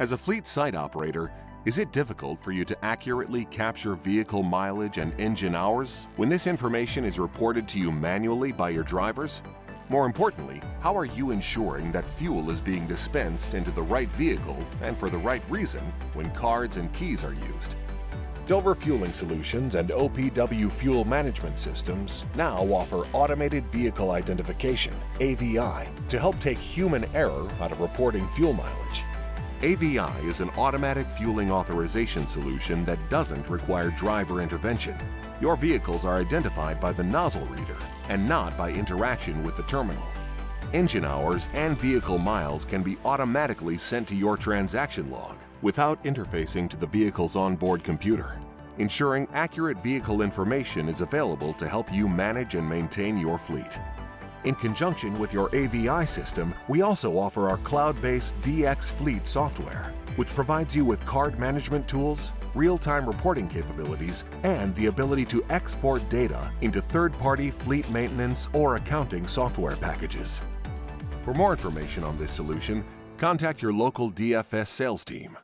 As a fleet site operator, is it difficult for you to accurately capture vehicle mileage and engine hours when this information is reported to you manually by your drivers? More importantly, how are you ensuring that fuel is being dispensed into the right vehicle and for the right reason when cards and keys are used? Dover Fueling Solutions and OPW Fuel Management Systems now offer Automated Vehicle Identification (AVI) to help take human error out of reporting fuel mileage. AVI is an automatic fueling authorization solution that doesn't require driver intervention. Your vehicles are identified by the nozzle reader and not by interaction with the terminal. Engine hours and vehicle miles can be automatically sent to your transaction log without interfacing to the vehicle's onboard computer. Ensuring accurate vehicle information is available to help you manage and maintain your fleet. In conjunction with your AVI system, we also offer our cloud-based DX Fleet software, which provides you with card management tools, real-time reporting capabilities, and the ability to export data into third-party fleet maintenance or accounting software packages. For more information on this solution, contact your local DFS sales team.